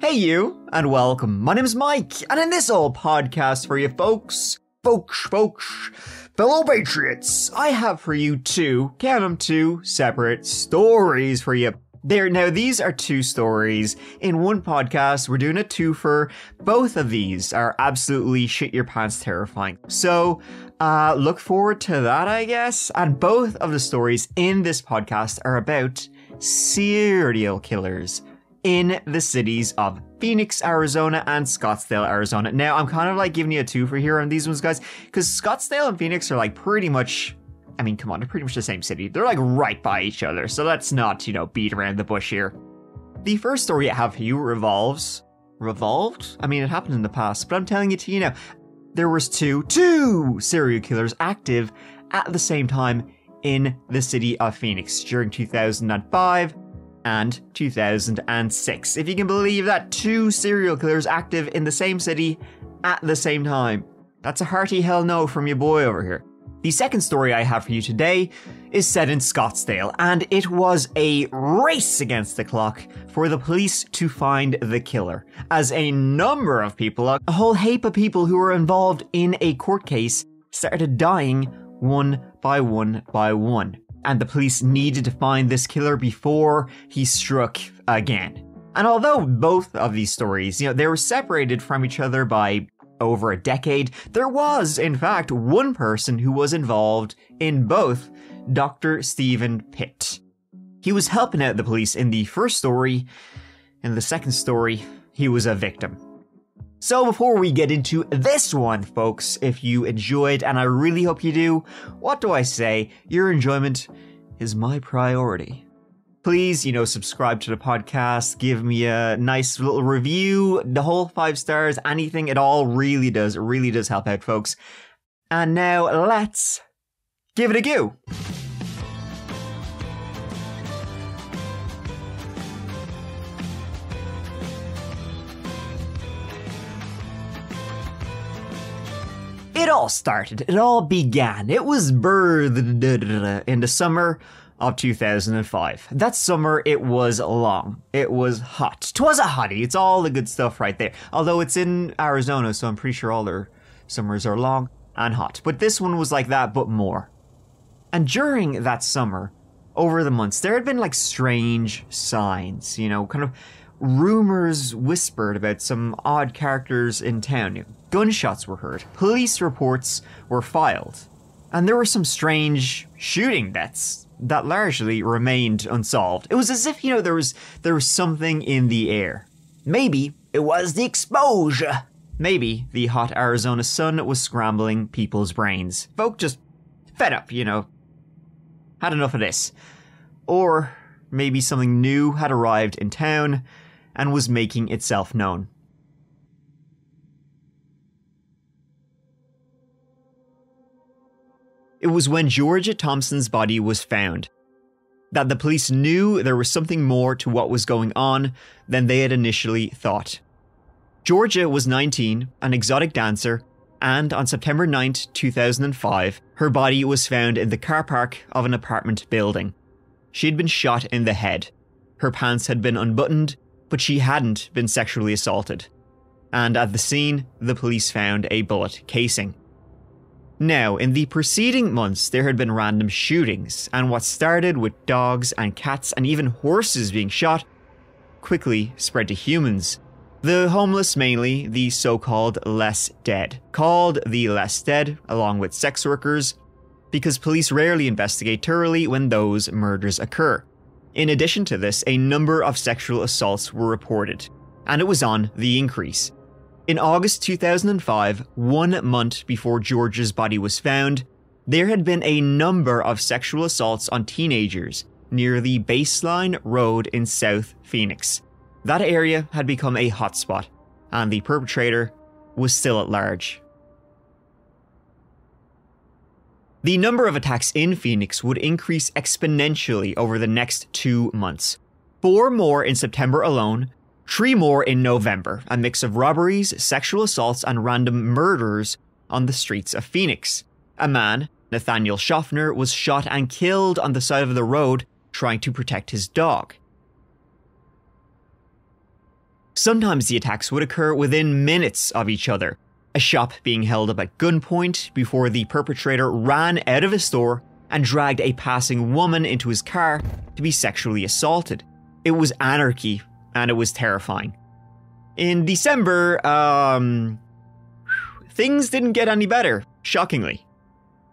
Hey you, and welcome. My name's Mike, and in this old podcast for you folks, fellow patriots, I have for you two, count them, two separate stories for you. There, now these are two stories. In one podcast, we're doing a twofer. Both of these are absolutely shit your pants terrifying. So, look forward to that, I guess. And both of the stories in this podcast are about serial killers in the cities of Phoenix, Arizona and Scottsdale, Arizona. Now, I'm kind of like giving you a twofer here on these ones, guys, because Scottsdale and Phoenix are like pretty much, I mean, come on, they're pretty much the same city. They're like right by each other, so let's not, you know, beat around the bush here. The first story I have for you revolved? I mean, it happened in the past, but I'm telling it to you now. There was two serial killers active at the same time in the city of Phoenix during 2005. And 2006. If you can believe that, two serial killers active in the same city at the same time. That's a hearty hell no from your boy over here. The second story I have for you today is set in Scottsdale, and it was a race against the clock for the police to find the killer, as a number of people, a whole heap of people who were involved in a court case, started dying one by one by one. And the police needed to find this killer before he struck again. And although both of these stories, you know, they were separated from each other by over a decade, there was, in fact, one person who was involved in both, Dr. Stephen Pitt. He was helping out the police in the first story, and the second story, he was a victim. So before we get into this one, folks, if you enjoyed, and I really hope you do, what do I say? Your enjoyment is my priority. Please, you know, subscribe to the podcast, give me a nice little review, the whole 5 stars, anything at all really does help out, folks. And now let's give it a go. It all started, it all began, it was birthed in the summer of 2005. That summer, it was long, it was hot. 'Twas a hottie, it's all the good stuff right there. Although it's in Arizona, so I'm pretty sure all their summers are long and hot. But this one was like that, but more. And during that summer, over the months, there had been like strange signs, you know, kind of rumors whispered about some odd characters in town. Gunshots were heard, police reports were filed, and there were some strange shooting deaths that largely remained unsolved. It was as if, you know, there was something in the air. Maybe it was the exposure. Maybe the hot Arizona sun was scrambling people's brains. Folk just fed up, you know, had enough of this. Or maybe something new had arrived in town and was making itself known. It was when Georgia Thompson's body was found that the police knew there was something more to what was going on than they had initially thought. Georgia was 19, an exotic dancer, and on September 9, 2005, her body was found in the car park of an apartment building. She had been shot in the head. Her pants had been unbuttoned, but she hadn't been sexually assaulted. And at the scene, the police found a bullet casing. Now, in the preceding months, there had been random shootings, and what started with dogs and cats and even horses being shot quickly spread to humans. The homeless mainly, the so-called less dead, called the less dead, along with sex workers, because police rarely investigate thoroughly when those murders occur. In addition to this, a number of sexual assaults were reported, and it was on the increase. In August 2005, 1 month before Georgia's body was found, there had been a number of sexual assaults on teenagers near the Baseline Road in South Phoenix. That area had become a hotspot, and the perpetrator was still at large. The number of attacks in Phoenix would increase exponentially over the next 2 months. 4 more in September alone, 3 more in November, a mix of robberies, sexual assaults, and random murders on the streets of Phoenix. A man, Nathaniel Schaffner, was shot and killed on the side of the road trying to protect his dog. Sometimes the attacks would occur within minutes of each other, a shop being held up at gunpoint before the perpetrator ran out of his store and dragged a passing woman into his car to be sexually assaulted. It was anarchy, and it was terrifying. In December, things didn't get any better, shockingly.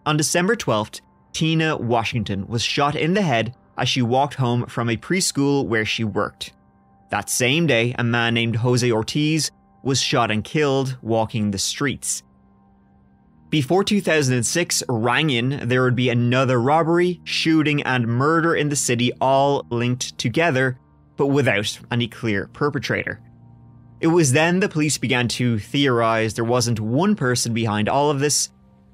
On December 12th, Tina Washington was shot in the head as she walked home from a preschool where she worked. That same day, a man named Jose Ortiz was shot and killed walking the streets. Before 2006 rang in, there would be another robbery, shooting, and murder in the city, all linked together, but without any clear perpetrator. It was then the police began to theorize there wasn't one person behind all of this,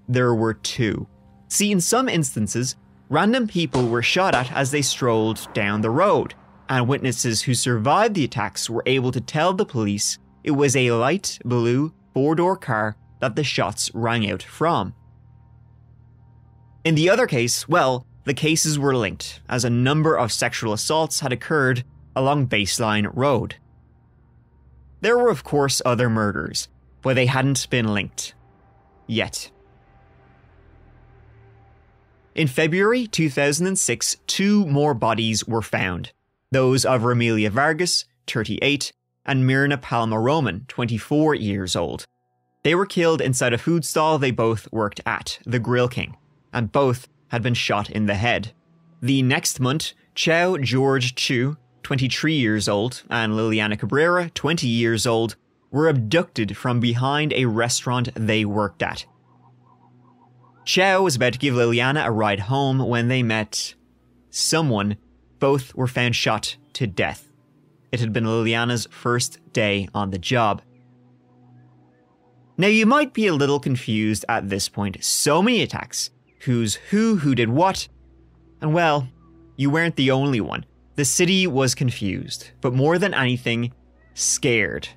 there were two. See, in some instances, random people were shot at as they strolled down the road, and witnesses who survived the attacks were able to tell the police it was a light blue four-door car that the shots rang out from. In the other case, well, the cases were linked, as a number of sexual assaults had occurred along Baseline Road. There were of course other murders, but they hadn't been linked. Yet. In February 2006, two more bodies were found, those of Romelia Vargas, 38, and Myrna Palma-Roman, 24 years old. They were killed inside a food stall they both worked at, The Grill King, and both had been shot in the head. The next month, Chow George Chu, 23 years old, and Liliana Cabrera, 20 years old, were abducted from behind a restaurant they worked at. Chow was about to give Liliana a ride home when they met someone. Both were found shot to death. It had been Liliana's first day on the job. Now you might be a little confused at this point, so many attacks, who's who did what, and well, you weren't the only one. The city was confused, but more than anything, scared.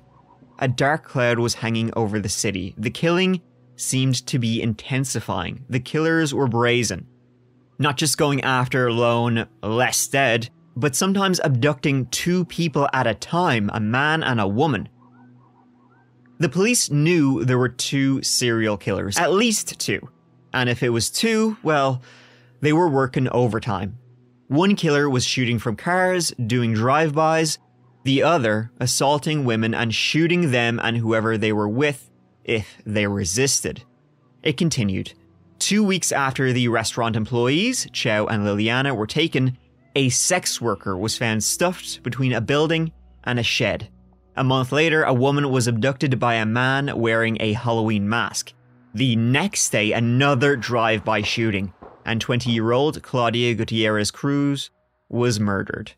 A dark cloud was hanging over the city, the killing seemed to be intensifying, the killers were brazen. Not just going after lone, less dead, but sometimes abducting two people at a time, a man and a woman. The police knew there were two serial killers, at least two, and if it was two, well, they were working overtime. One killer was shooting from cars, doing drive-bys, the other assaulting women and shooting them and whoever they were with if they resisted. It continued. 2 weeks after the restaurant employees, Chow and Liliana, were taken, a sex worker was found stuffed between a building and a shed. A month later, a woman was abducted by a man wearing a Halloween mask. The next day, another drive-by shooting, and 20-year-old Claudia Gutierrez Cruz was murdered.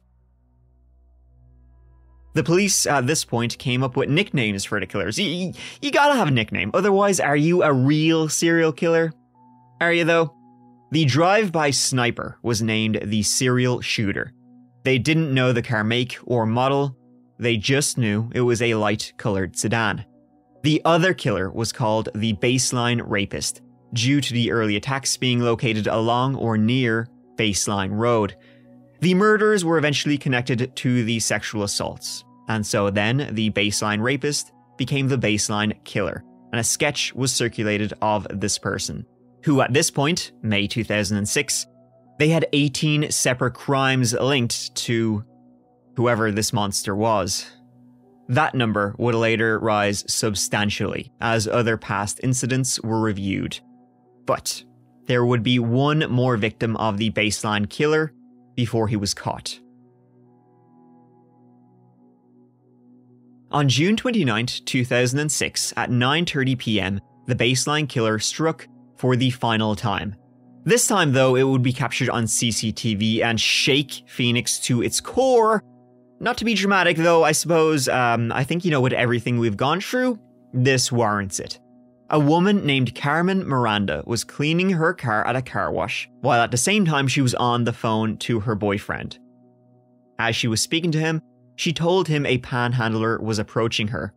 The police at this point came up with nicknames for the killers. You gotta have a nickname, otherwise are you a real serial killer? Are you though? The drive-by sniper was named the serial shooter. They didn't know the car make or model. They just knew it was a light-colored sedan. The other killer was called the Baseline Rapist, due to the early attacks being located along or near Baseline Road. The murders were eventually connected to the sexual assaults, and so then the Baseline Rapist became the Baseline Killer, and a sketch was circulated of this person, who at this point, May 2006, they had 18 separate crimes linked to whoever this monster was. That number would later rise substantially as other past incidents were reviewed. But there would be one more victim of the Baseline Killer before he was caught. On June 29, 2006, at 9:30 p.m, the Baseline Killer struck for the final time. This time though, it would be captured on CCTV and shake Phoenix to its core. Not to be dramatic though, I suppose, I think you know with everything we've gone through, this warrants it. A woman named Carmen Miranda was cleaning her car at a car wash, while at the same time she was on the phone to her boyfriend. As she was speaking to him, she told him a panhandler was approaching her.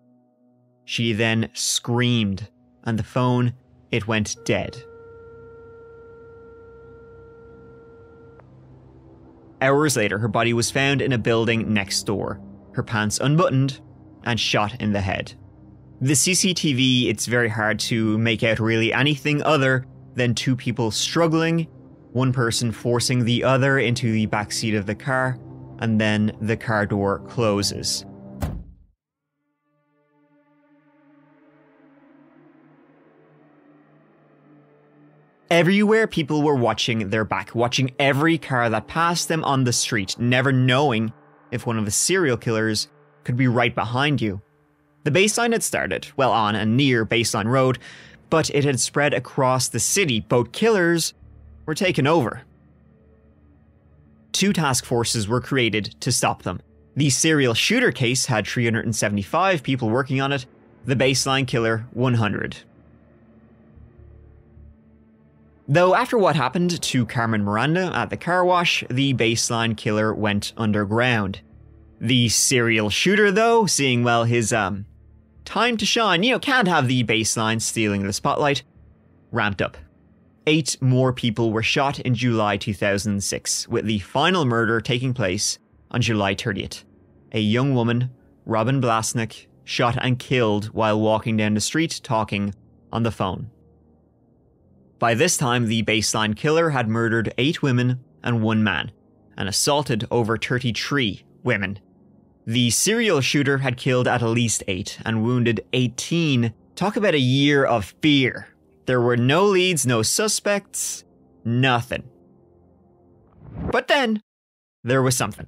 She then screamed, and the phone, it went dead. Hours later, her body was found in a building next door, her pants unbuttoned, and shot in the head. The CCTV, it's very hard to make out really anything other than two people struggling, one person forcing the other into the backseat of the car, and then the car door closes. Everywhere people were watching their back, watching every car that passed them on the street, never knowing if one of the serial killers could be right behind you. The Baseline had started, well, on and near Baseline Road, but it had spread across the city. Both killers were taken over. Two task forces were created to stop them. The serial shooter case had 375 people working on it, the Baseline killer 100. Though after what happened to Carmen Miranda at the car wash, the Baseline killer went underground. The serial shooter, though, seeing, well, his time to shine, can't have the Baseline stealing the spotlight, ramped up. 8 more people were shot in July 2006, with the final murder taking place on July 30th. A young woman, Robin Blasnick, shot and killed while walking down the street talking on the phone. By this time, the Baseline killer had murdered 8 women and 1 man, and assaulted over 33 women. The serial shooter had killed at least 8 and wounded 18. Talk about a year of fear. There were no leads, no suspects, nothing. But then, there was something.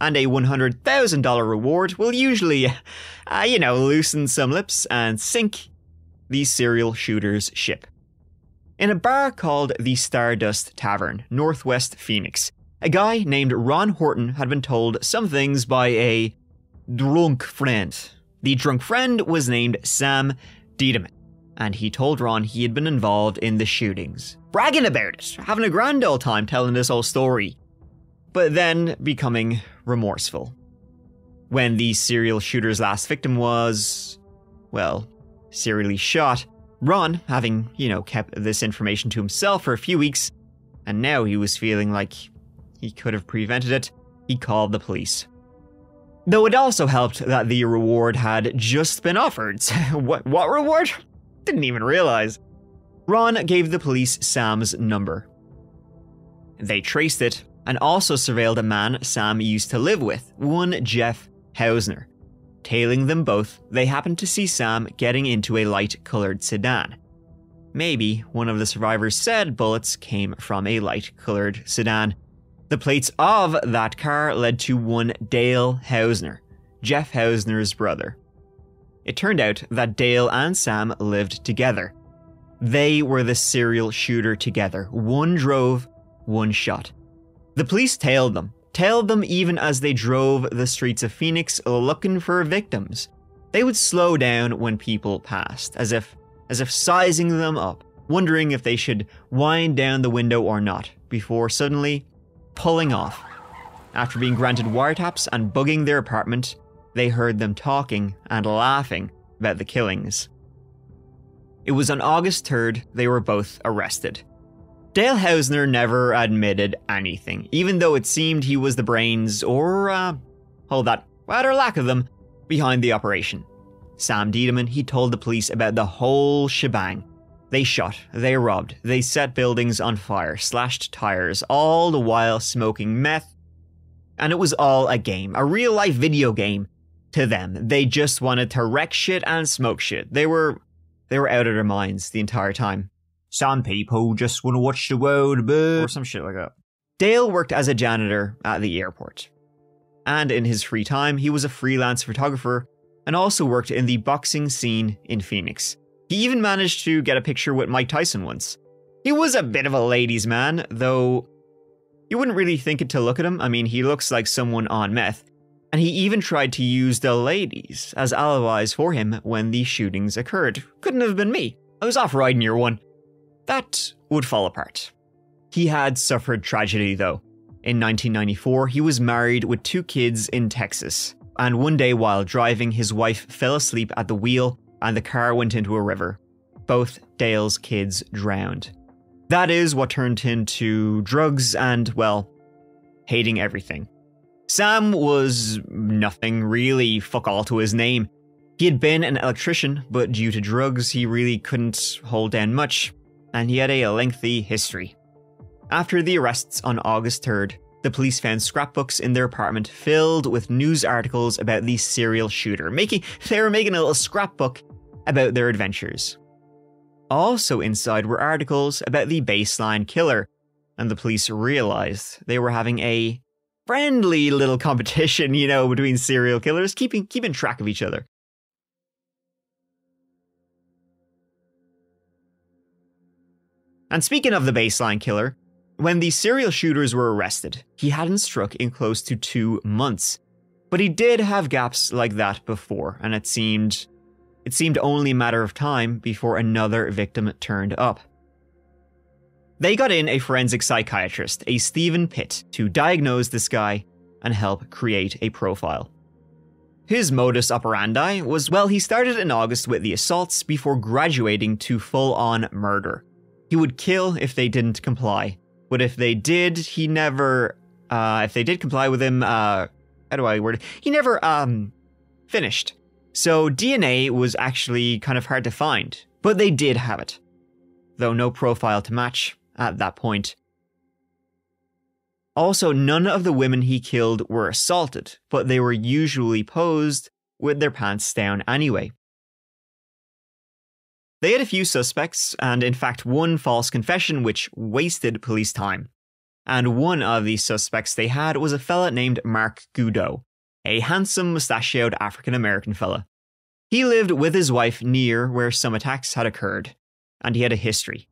And a $100,000 reward will usually, loosen some lips and sink the serial shooter's ship. In a bar called the Stardust Tavern, Northwest Phoenix, a guy named Ron Horton had been told some things by a drunk friend. The drunk friend was named Sam Dieteman, and he told Ron he had been involved in the shootings, bragging about it, having a grand old time telling this whole story, but then becoming remorseful. When the serial shooter's last victim was, well, serially shot, Ron, having, kept this information to himself for a few weeks, and now he was feeling like he could have prevented it, he called the police. Though it also helped that the reward had just been offered. What reward? Didn't even realize. Ron gave the police Sam's number. They traced it and also surveilled a man Sam used to live with, one Jeff Hausner. Tailing them both, they happened to see Sam getting into a light-colored sedan. Maybe one of the survivors said bullets came from a light-colored sedan. The plates of that car led to one Dale Hausner, Jeff Hausner's brother. It turned out that Dale and Sam lived together. They were the serial shooter together. One drove, one shot. The police tailed them even as they drove the streets of Phoenix looking for victims. They would slow down when people passed, as if sizing them up, wondering if they should wind down the window or not, before suddenly pulling off. After being granted wiretaps and bugging their apartment, they heard them talking and laughing about the killings. It was on August 3rd they were both arrested. Dale Hausner never admitted anything, even though it seemed he was the brains, or, utter lack of them, behind the operation. Sam Dieteman, he told the police about the whole shebang. They shot, they robbed, they set buildings on fire, slashed tires, all the while smoking meth. And it was all a game, a real-life video game to them. They just wanted to wreck shit and smoke shit. They were out of their minds the entire time. Some people just want to watch the world burn, or some shit like that. Dale worked as a janitor at the airport. And in his free time, he was a freelance photographer and also worked in the boxing scene in Phoenix. He even managed to get a picture with Mike Tyson once. He was a bit of a ladies' man, though you wouldn't really think it to look at him. I mean, he looks like someone on meth. And he even tried to use the ladies as alibis for him when the shootings occurred. Couldn't have been me. I was off riding your one. That would fall apart. He had suffered tragedy, though. In 1994, he was married with 2 kids in Texas, and one day while driving, his wife fell asleep at the wheel and the car went into a river. Both Dale's kids drowned. That is what turned him to drugs and, well, hating everything. Sam was nothing really, fuck all to his name. He had been an electrician, but due to drugs, he really couldn't hold down much, and he had a lengthy history. After the arrests on August 3rd, the police found scrapbooks in their apartment filled with news articles about the serial shooter. They were making a little scrapbook about their adventures. Also inside were articles about the Baseline killer, and the police realized they were having a friendly little competition, you know, between serial killers, keeping track of each other. And speaking of the Baseline killer, when the serial shooters were arrested, he hadn't struck in close to 2 months. But he did have gaps like that before, and it seemed only a matter of time before another victim turned up. They got in a forensic psychiatrist, a Stephen Pitt, to diagnose this guy and help create a profile. His modus operandi was, well, he started in August with the assaults before graduating to full-on murder. He would kill if they didn't comply, but if they did, he never, if they did comply with him, how do I word it? He never, finished. So DNA was actually kind of hard to find, but they did have it, though no profile to match at that point. Also, none of the women he killed were assaulted, but they were usually posed with their pants down anyway. They had a few suspects, and in fact one false confession which wasted police time. And one of the suspects they had was a fella named Mark Goudeau, a handsome mustachioed African-American fella. He lived with his wife near where some attacks had occurred, and he had a history.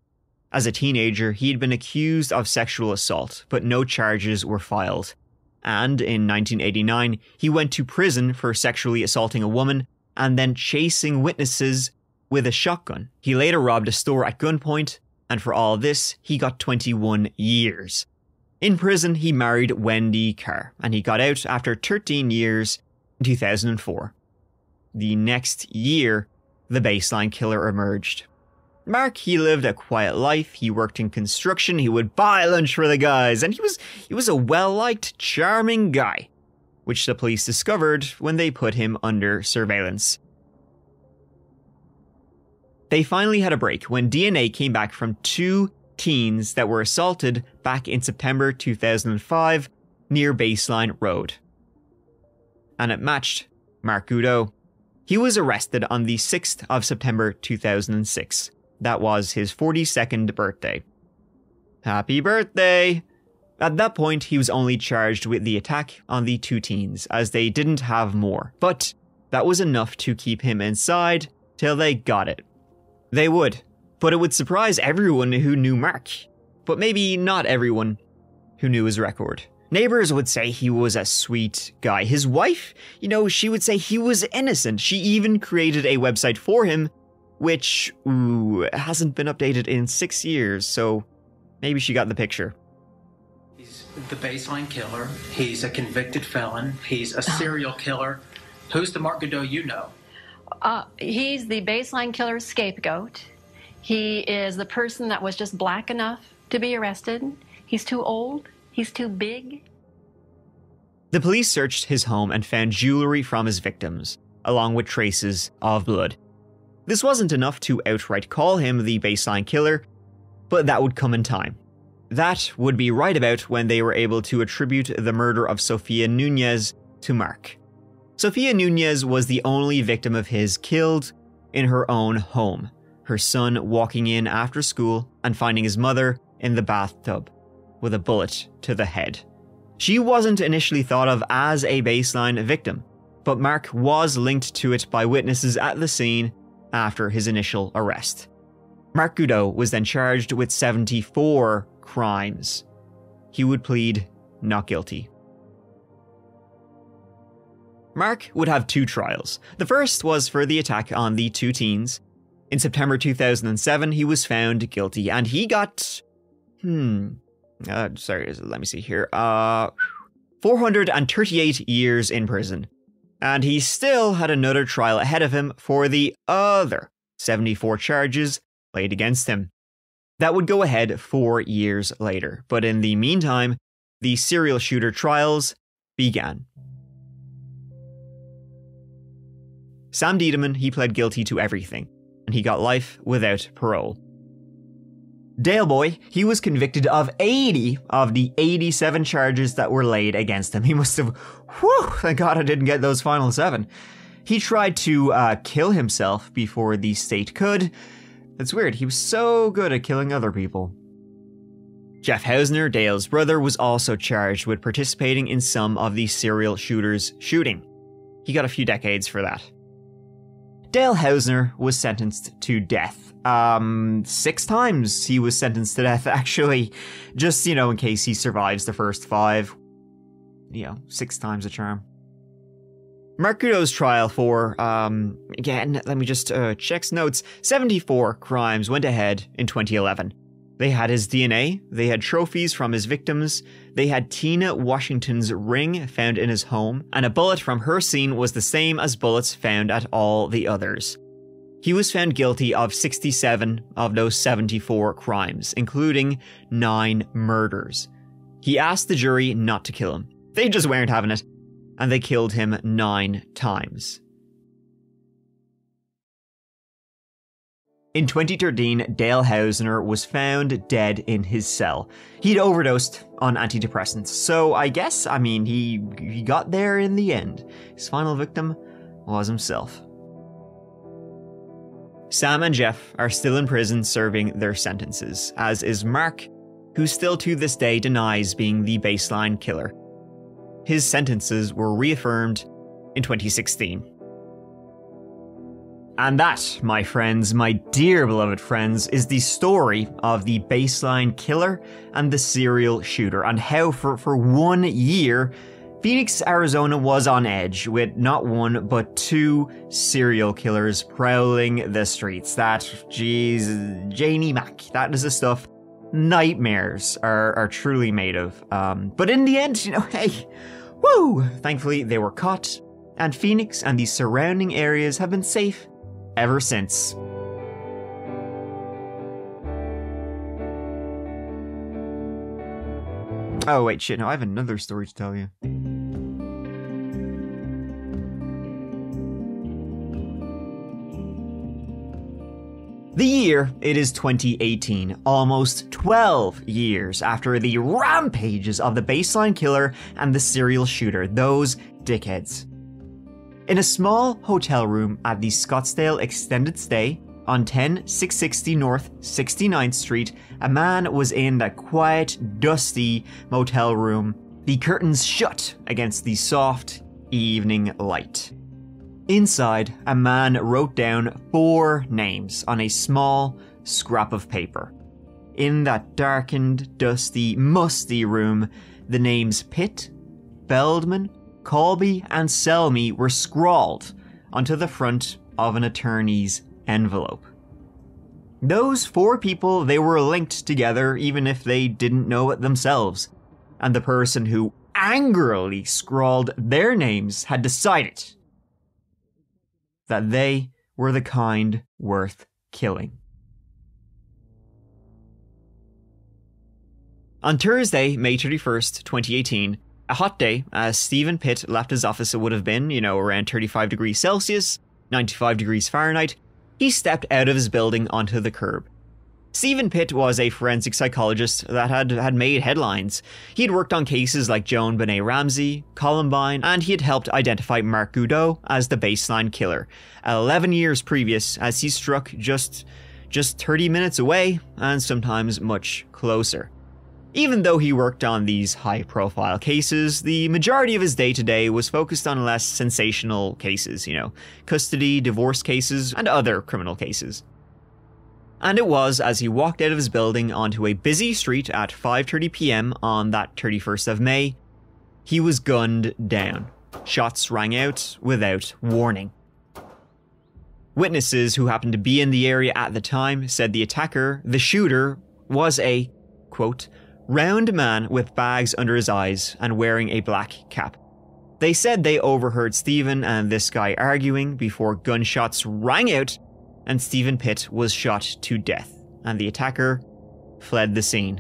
As a teenager, he had been accused of sexual assault, but no charges were filed. And in 1989, he went to prison for sexually assaulting a woman and then chasing witnesses with a shotgun. He later robbed a store at gunpoint, and for all this, he got 21 years. In prison, he married Wendy Carr, and he got out after 13 years in 2004. The next year, the Baseline killer emerged. Mark, he lived a quiet life, he worked in construction, he would buy lunch for the guys, and he was a well-liked, charming guy, which the police discovered when they put him under surveillance. They finally had a break when DNA came back from 2 teens that were assaulted back in September 2005 near Baseline Road. And it matched Mark Goudeau. He was arrested on the 6th of September 2006. That was his 42nd birthday. Happy birthday! At that point, he was only charged with the attack on the 2 teens, as they didn't have more. But that was enough to keep him inside till they got it. They would, but it would surprise everyone who knew Mark. But maybe not everyone who knew his record. Neighbors would say he was a sweet guy. His wife, you know, she would say he was innocent. She even created a website for him, which, ooh, hasn't been updated in 6 years, so maybe she got the picture. He's the Baseline killer. He's a convicted felon. He's a serial killer. Who's the Mark Goudeau you know? He's the Baseline killer scapegoat. He is the person that was just black enough to be arrested. He's too old. He's too big. The police searched his home and found jewelry from his victims, along with traces of blood. This wasn't enough to outright call him the Baseline killer, but that would come in time. That would be right about when they were able to attribute the murder of Sofia Nunez to Mark. Sofia Nunez was the only victim of his killed in her own home, her son walking in after school and finding his mother in the bathtub with a bullet to the head. She wasn't initially thought of as a Baseline victim, but Mark was linked to it by witnesses at the scene after his initial arrest. Mark Goudeau was then charged with 74 crimes. He would plead not guilty. Mark would have 2 trials. The first was for the attack on the 2 teens. In September 2007, he was found guilty and he got, sorry, let me see here, 438 years in prison. And he still had another trial ahead of him for the other 74 charges laid against him. That would go ahead 4 years later, but in the meantime, the serial shooter trials began. Sam Dieteman, he pled guilty to everything, and he got life without parole. Dale Boy, he was convicted of 80 of the 87 charges that were laid against him. He must have, whew, thank God I didn't get those final 7. He tried to kill himself before the state could. That's weird, he was so good at killing other people. Jeff Hausner, Dale's brother, was also charged with participating in some of the serial shooters' shooting. He got a few decades for that. Dale Hausner was sentenced to death. 6 times he was sentenced to death, actually. Just, you know, in case he survives the first 5. You know, 6 times the charm. Mark Goudeau's trial for, again, let me just check notes. 74 crimes went ahead in 2011. They had his DNA, they had trophies from his victims, they had Tina Washington's ring found in his home, and a bullet from her scene was the same as bullets found at all the others. He was found guilty of 67 of those 74 crimes, including 9 murders. He asked the jury not to kill him. They just weren't having it, and they killed him 9 times. In 2013, Dale Hausner was found dead in his cell. He'd overdosed on antidepressants, so I guess, I mean, he got there in the end. His final victim was himself. Sam and Jeff are still in prison serving their sentences, as is Mark, who still to this day denies being the Baseline killer. His sentences were reaffirmed in 2016. And that, my friends, my dear beloved friends, is the story of the Baseline killer and the serial shooter, and how for 1 year, Phoenix, Arizona was on edge with not 1 but 2 serial killers prowling the streets. That, geez, Janie Mack, that is the stuff nightmares are truly made of. But in the end, you know, hey, woo! Thankfully, they were caught, and Phoenix and the surrounding areas have been safe ever since. Oh wait, shit, no, I have another story to tell you. The year, it is 2018, almost 12 years after the rampages of the Baseline killer and the serial shooter, those dickheads. In a small hotel room at the Scottsdale Extended Stay on 10660 North 69th Street, a man was in that quiet, dusty motel room, the curtains shut against the soft evening light. Inside, a man wrote down 4 names on a small scrap of paper. In that darkened, dusty, musty room, the names Pitt, Feldman, Colby, and Selmy were scrawled onto the front of an attorney's envelope. Those 4 people, they were linked together even if they didn't know it themselves, and the person who angrily scrawled their names had decided that they were the kind worth killing. On Thursday, May 31st, 2018, a hot day, as Stephen Pitt left his office, it would have been, you know, around 35 degrees Celsius, 95 degrees Fahrenheit, he stepped out of his building onto the curb. Stephen Pitt was a forensic psychologist that had made headlines. He had worked on cases like Joan Benet Ramsey, Columbine, and he had helped identify Mark Goudeau as the Baseline killer, 11 years previous, as he struck just 30 minutes away, and sometimes much closer. Even though he worked on these high-profile cases, the majority of his day-to-day was focused on less sensational cases, you know, custody, divorce cases, and other criminal cases. And it was as he walked out of his building onto a busy street at 5:30 p.m. on that 31st of May, he was gunned down. Shots rang out without warning. Witnesses who happened to be in the area at the time said the attacker, the shooter, was a, quote, round man with bags under his eyes and wearing a black cap. They said they overheard Stephen and this guy arguing before gunshots rang out and Stephen Pitt was shot to death, and the attacker fled the scene.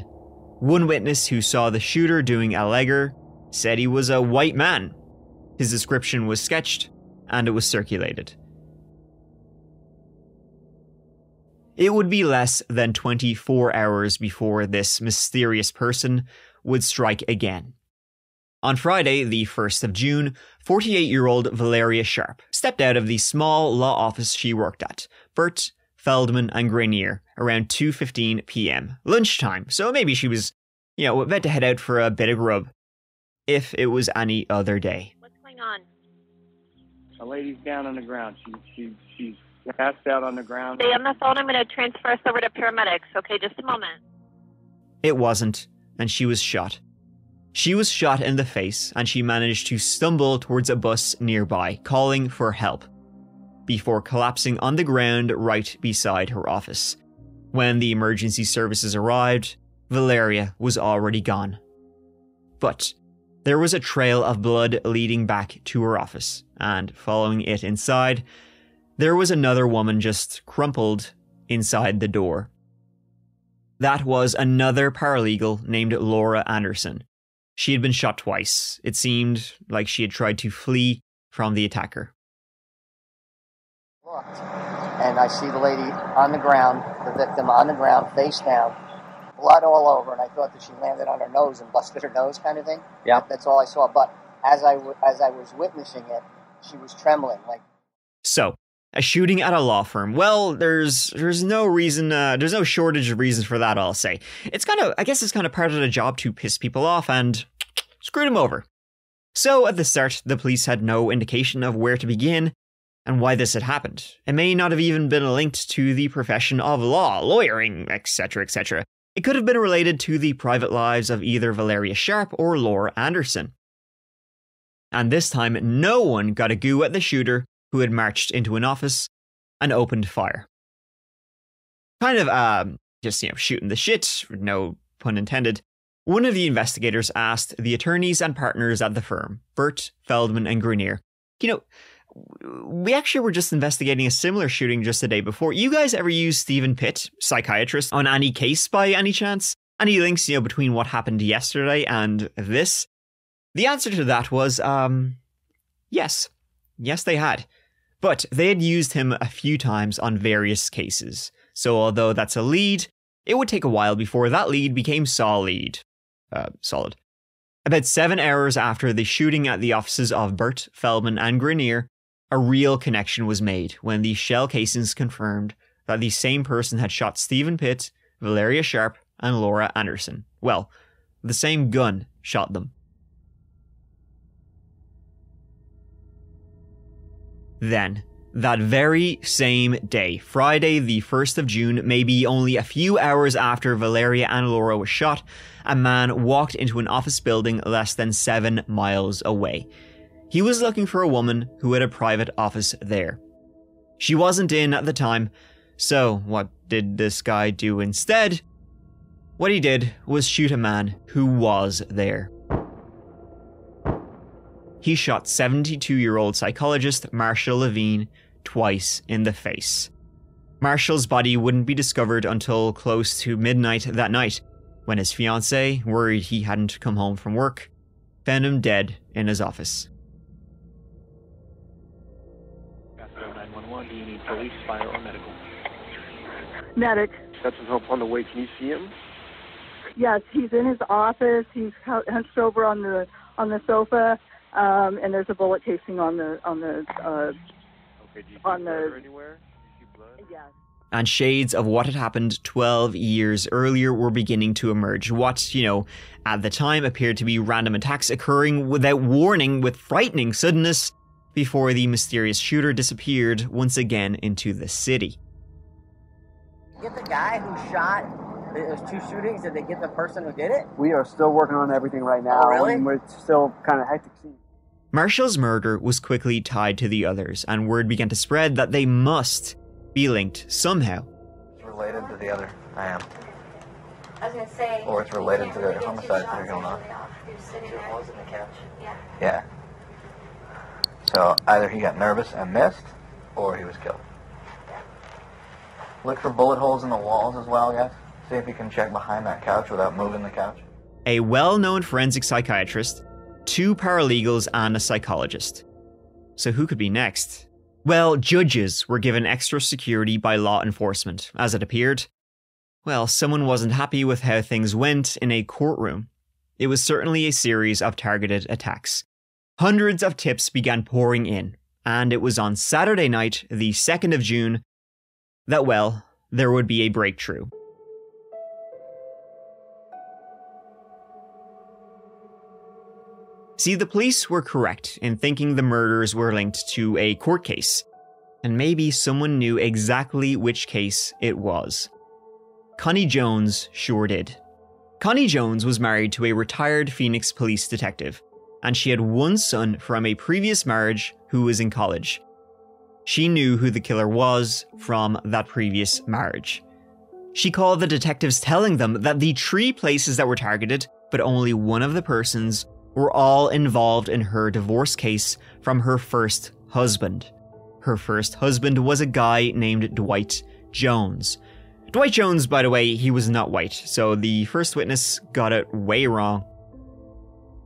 One witness who saw the shooter doing a legger said he was a white man. His description was sketched, and it was circulated. It would be less than 24 hours before this mysterious person would strike again. On Friday, the 1st of June, 48-year-old Valeria Sharp stepped out of the small law office she worked at, Burt, Feldman, and Grenier, around 2:15 p.m., lunchtime, so maybe she was, about to head out for a bit of grub, if it was any other day. What's going on? A lady's down on the ground. She's passed out on the ground. Stay on the phone. I'm going to transfer us over to paramedics. Okay, just a moment. It wasn't, and she was shot. She was shot in the face, and she managed to stumble towards a bus nearby, calling for help, before collapsing on the ground right beside her office. When the emergency services arrived, Valeria was already gone. But there was a trail of blood leading back to her office, and following it inside, there was another woman just crumpled inside the door. That was another paralegal named Laura Anderson. She had been shot twice. It seemed like she had tried to flee from the attacker. Looked, and I see the lady on the ground, the victim on the ground, face down, blood all over, and I thought that she landed on her nose and busted her nose, kind of thing. Yeah. That's all I saw. But as I was witnessing it, she was trembling. So, a shooting at a law firm. Well, there's no reason, there's no shortage of reasons for that, I'll say. I guess it's kind of part of the job to piss people off and screw them over. So at the start, the police had no indication of where to begin and why this had happened. It may not have even been linked to the profession of law, lawyering, etc., etc. It could have been related to the private lives of either Valeria Sharp or Laura Anderson. And this time, no one got a goo at the shooter, who had marched into an office and opened fire. Kind of, just, shooting the shit, no pun intended. One of the investigators asked the attorneys and partners at the firm, Burt, Feldman, and Grenier, we actually were just investigating a similar shooting just the day before. You guys ever use Stephen Pitt, psychiatrist, on any case by any chance? Any links, between what happened yesterday and this? The answer to that was, yes. Yes, they had. But they had used him a few times on various cases, so although that's a lead, it would take a while before that lead became solid. About 7 hours after the shooting at the offices of Burt, Feldman, and Grenier, a real connection was made when the shell casings confirmed that the same person had shot Stephen Pitt, Valeria Sharp, and Laura Anderson. Well, the same gun shot them. Then, that very same day, Friday the 1st of June, maybe only a few hours after Valeria and Laura were shot, a man walked into an office building less than 7 miles away. He was looking for a woman who had a private office there. She wasn't in at the time, so what did this guy do instead? What he did was shoot a man who was there. He shot 72-year-old psychologist Marshall Levine twice in the face. Marshall's body wouldn't be discovered until close to midnight that night, when his fiancée, worried he hadn't come home from work, found him dead in his office. Scottsdale 911, do you need police, fire, or medical? Medic. That's his help on the way. Can you see him? Yes, he's in his office. He's hunched over on the sofa. And there's a bullet casing on the. And shades of what had happened 12 years earlier were beginning to emerge. What, at the time appeared to be random attacks occurring without warning with frightening suddenness before the mysterious shooter disappeared once again into the city. Get the guy who shot. There's two shootings. Did they get the person who did it? We are still working on everything right now. Oh, really? And we're still kind of hectic. Marshall's murder was quickly tied to the others, and word began to spread that they must be linked somehow. It's related to the other. I am. I was gonna say. Or it's related to the other homicides that are going on. It was in the couch. Yeah. So either he got nervous and missed, or he was killed. Look for bullet holes in the walls as well, guys. See if you can check behind that couch without moving the couch. A well-known forensic psychiatrist two paralegals, and a psychologist. So who could be next? Well, judges were given extra security by law enforcement, as it appeared. Well, someone wasn't happy with how things went in a courtroom. It was certainly a series of targeted attacks. Hundreds of tips began pouring in, and it was on Saturday night, the 2nd of June, that, well, there would be a breakthrough. See, the police were correct in thinking the murders were linked to a court case, and maybe someone knew exactly which case it was. Connie Jones sure did. Connie Jones was married to a retired Phoenix police detective, and she had one son from a previous marriage who was in college. She knew who the killer was from that previous marriage. She called the detectives, telling them that the three places that were targeted, but only one of the persons, were all involved in her divorce case from her first husband. Her first husband was a guy named Dwight Jones. Dwight Jones, by the way, he was not white, so the first witness got it way wrong.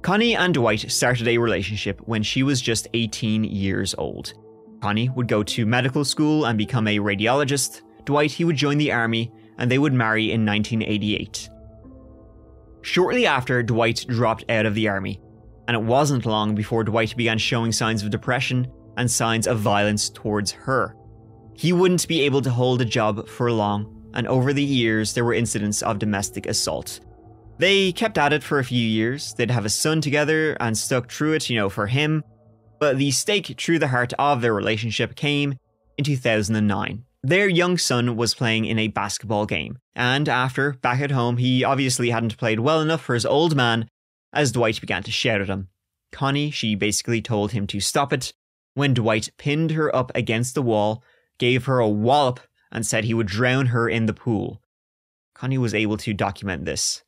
Connie and Dwight started a relationship when she was just 18 years old. Connie would go to medical school and become a radiologist. Dwight, he would join the army, and they would marry in 1988. Shortly after, Dwight dropped out of the army, and it wasn't long before Dwight began showing signs of depression and signs of violence towards her. He wouldn't be able to hold a job for long, and over the years there were incidents of domestic assault. They kept at it for a few years. They'd have a son together and stuck through it, you know, for him. But the stake through the heart of their relationship came in 2009. Their young son was playing in a basketball game, and after, back at home, he obviously hadn't played well enough for his old man, as Dwight began to shout at him. Connie, she basically told him to stop it, when Dwight pinned her up against the wall, gave her a wallop, and said he would drown her in the pool. Connie was able to document this.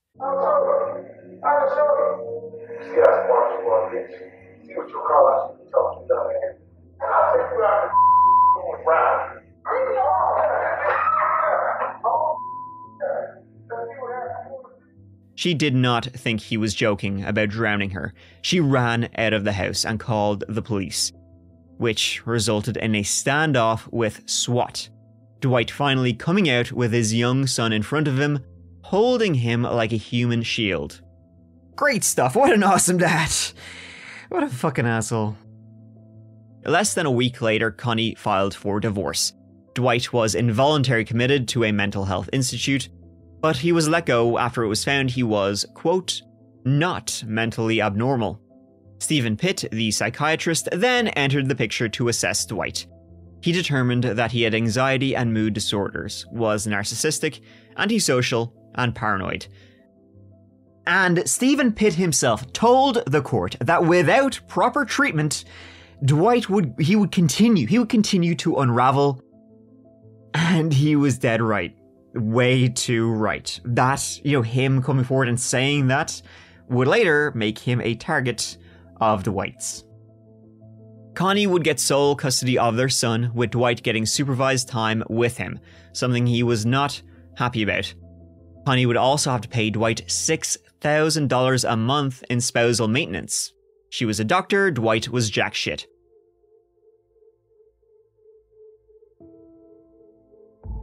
She did not think he was joking about drowning her. She ran out of the house and called the police, which resulted in a standoff with SWAT. Dwight finally coming out with his young son in front of him, holding him like a human shield. Great stuff, what an awesome dad! What a fucking asshole. Less than a week later, Connie filed for divorce. Dwight was involuntarily committed to a mental health institute, but he was let go after it was found he was, quote, not mentally abnormal. Stephen Pitt, the psychiatrist, then entered the picture to assess Dwight. He determined that he had anxiety and mood disorders, was narcissistic, antisocial, and paranoid. And Stephen Pitt himself told the court that without proper treatment, Dwight would continue to unravel, and he was dead right. Way too right. That, you know, him coming forward and saying that would later make him a target of Dwight's. Connie would get sole custody of their son, with Dwight getting supervised time with him, something he was not happy about. Connie would also have to pay Dwight $6,000 a month in spousal maintenance. She was a doctor, Dwight was jack shit.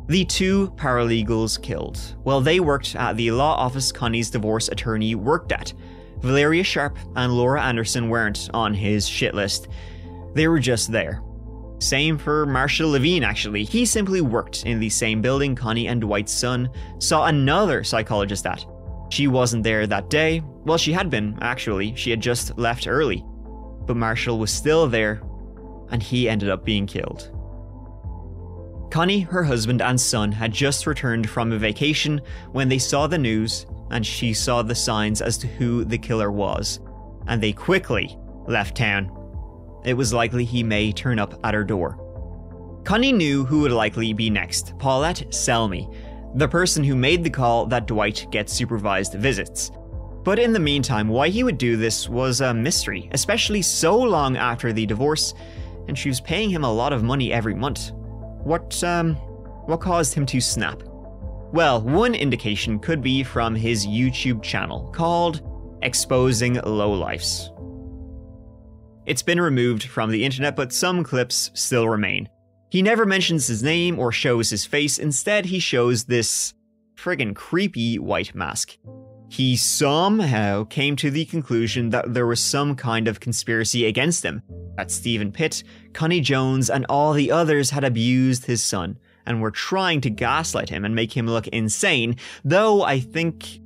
The two paralegals killed. Well, they worked at the law office Connie's divorce attorney worked at. Valeria Sharp and Laura Anderson weren't on his shit list. They were just there. Same for Marshall Levine, actually. He simply worked in the same building Connie and Dwight's son saw another psychologist at. She wasn't there that day. Well, she had been, actually. She had just left early. But Marshall was still there, and he ended up being killed. Connie, her husband, and son had just returned from a vacation when they saw the news, and she saw the signs as to who the killer was, and they quickly left town. It was likely he may turn up at her door. Connie knew who would likely be next, Paulette Selmy, the person who made the call that Dwight gets supervised visits. But in the meantime, why he would do this was a mystery, especially so long after the divorce, and she was paying him a lot of money every month. What caused him to snap? Well, one indication could be from his YouTube channel called Exposing Lowlifes. It's been removed from the internet, but some clips still remain. He never mentions his name or shows his face. Instead, he shows this friggin' creepy white mask. He somehow came to the conclusion that there was some kind of conspiracy against him, that Stephen Pitt, Connie Jones, and all the others had abused his son and were trying to gaslight him and make him look insane, though I think,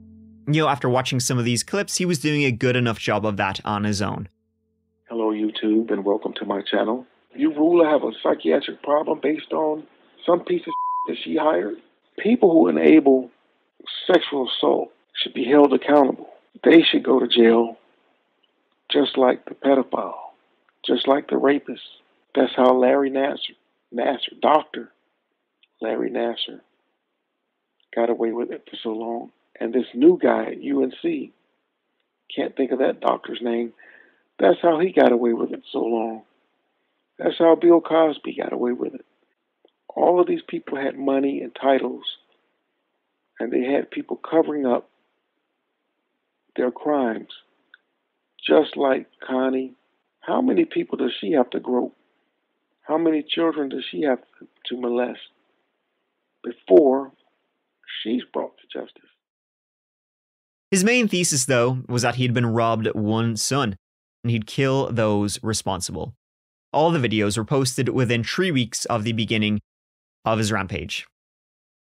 after watching some of these clips, he was doing a good enough job of that on his own. Hello, YouTube, and welcome to my channel. You rule I have a psychiatric problem based on some piece of that she hired? People who enable sexual assault should be held accountable. They should go to jail just like the pedophile, just like the rapist. That's how Larry Nassar, Dr. Larry Nassar, got away with it for so long. And this new guy at UNC, can't think of that doctor's name, that's how he got away with it so long. That's how Bill Cosby got away with it. All of these people had money and titles, and they had people covering up their crimes, just like Connie. How many people does she have to grope? How many children does she have to molest before she's brought to justice? His main thesis, though, was that he'd been robbed one son, and he'd kill those responsible. All the videos were posted within 3 weeks of the beginning of his rampage.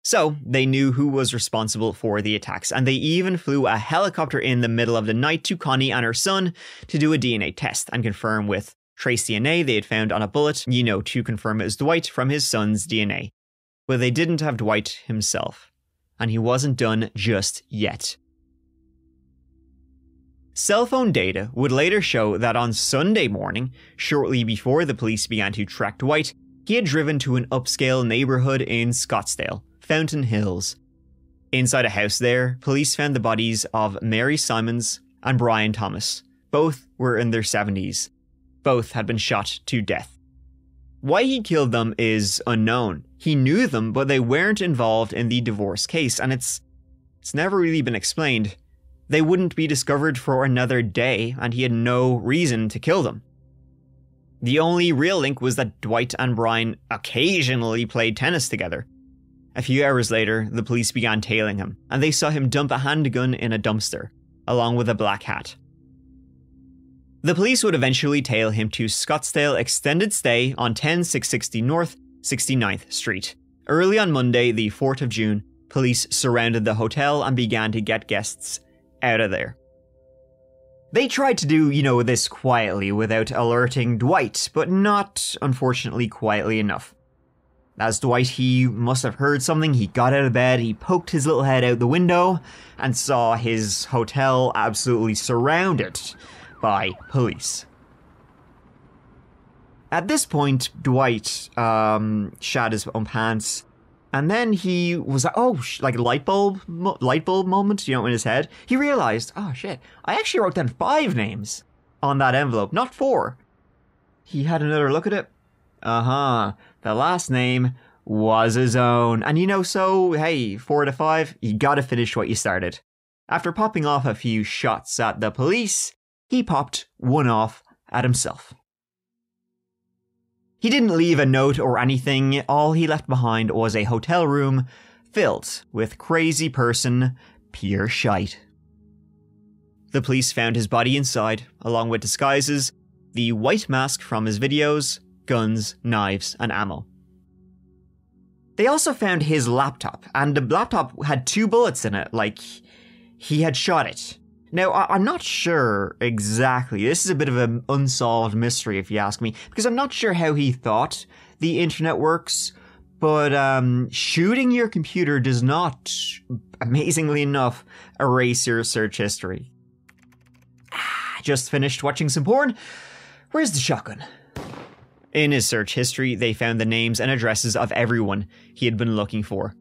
So they knew who was responsible for the attacks, and they even flew a helicopter in the middle of the night to Connie and her son to do a DNA test and confirm with trace DNA they had found on a bullet, to confirm it was Dwight from his son's DNA. But they didn't have Dwight himself, and he wasn't done just yet. Cell phone data would later show that on Sunday morning, shortly before the police began to track Dwight, he had driven to an upscale neighborhood in Scottsdale, Fountain Hills. Inside a house there, police found the bodies of Mary Simons and Brian Thomas. Both were in their 70s. Both had been shot to death. Why he killed them is unknown. He knew them, but they weren't involved in the divorce case, and it's never really been explained. They wouldn't be discovered for another day, and he had no reason to kill them. The only real link was that Dwight and Brian occasionally played tennis together. A few hours later, the police began tailing him, and they saw him dump a handgun in a dumpster, along with a black hat. The police would eventually tail him to Scottsdale Extended Stay on 10660 North 69th Street. Early on Monday, the 4th of June, police surrounded the hotel and began to get guests out of there. They tried to do, this quietly without alerting Dwight, but not, unfortunately, quietly enough. As Dwight, he must have heard something. He got out of bed, he poked his little head out the window and saw his hotel absolutely surrounded by police. At this point, Dwight shot his own pants. And then he was like, oh, like light bulb moment, in his head. He realized, oh shit, I actually wrote down 5 names on that envelope, not 4. He had another look at it. The last name was his own. And so, hey, 4 out of 5, you gotta finish what you started. After popping off a few shots at the police, he popped one off at himself. He didn't leave a note or anything. All he left behind was a hotel room filled with crazy person, pure shite. The police found his body inside, along with disguises, the white mask from his videos, guns, knives, and ammo. They also found his laptop, and the laptop had 2 bullets in it, like he had shot it. Now, I'm not sure exactly. This is a bit of an unsolved mystery, if you ask me, because I'm not sure how he thought the internet works, but shooting your computer does not, amazingly enough, erase your search history. Just finished watching some porn. Where's the shotgun? In his search history, they found the names and addresses of everyone he had been looking for.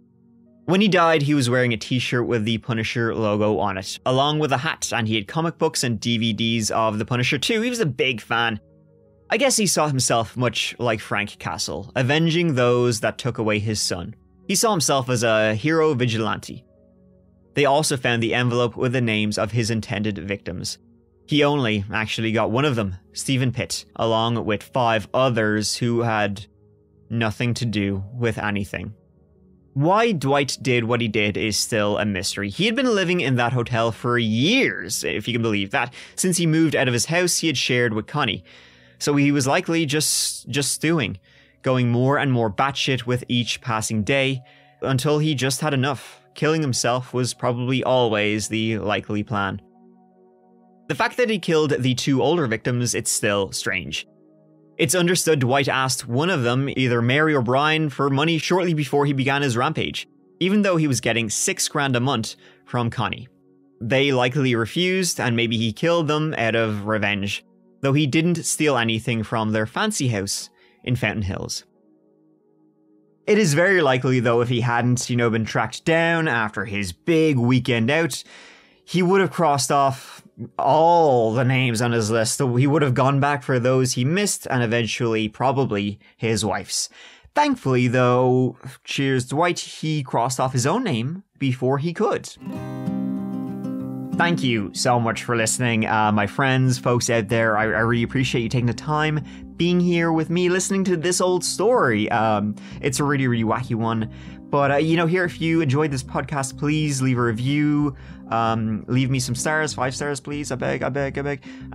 When he died, he was wearing a t-shirt with the Punisher logo on it, along with a hat, and he had comic books and DVDs of the Punisher too. He was a big fan. I guess he saw himself much like Frank Castle, avenging those that took away his son. He saw himself as a hero vigilante. They also found the envelope with the names of his intended victims. He only actually got one of them, Stephen Pitt, along with 5 others who had nothing to do with anything. Why Dwight did what he did is still a mystery. He had been living in that hotel for years, if you can believe that, since he moved out of his house he had shared with Connie. So he was likely just stewing, going more and more batshit with each passing day, until he just had enough. Killing himself was probably always the likely plan. The fact that he killed the 2 older victims, it's still strange. It's understood Dwight asked one of them, either Mary or Brian, for money shortly before he began his rampage, even though he was getting $6,000 a month from Connie. They likely refused, and maybe he killed them out of revenge, though he didn't steal anything from their fancy house in Fountain Hills. It is very likely, though, if he hadn't, been tracked down after his big weekend out, he would have crossed off all the names on his list, so he would have gone back for those he missed and eventually probably his wife's. Thankfully, though, cheers Dwight, he crossed off his own name before he could. Thank you so much for listening, my friends, folks out there. I really appreciate you taking the time being here with me, listening to this old story. It's a really, really wacky one. But, here, if you enjoyed this podcast, please leave a review. Leave me some stars, 5 stars, please. I beg.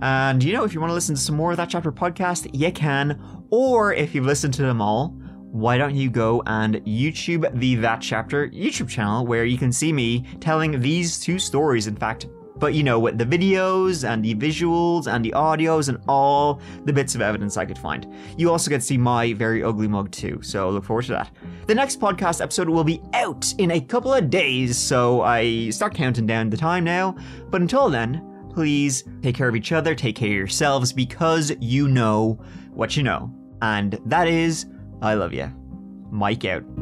And, if you want to listen to some more of That Chapter podcast, you can. Or if you've listened to them all, why don't you go and YouTube the That Chapter YouTube channel, where you can see me telling these 2 stories, in fact. But, with the videos and the visuals and the audios and all the bits of evidence I could find. You also get to see my very ugly mug too, so look forward to that. The next podcast episode will be out in a couple of days, so I start counting down the time now. But until then, please take care of each other, take care of yourselves, because you know what you know. And that is, I love you. Mike out.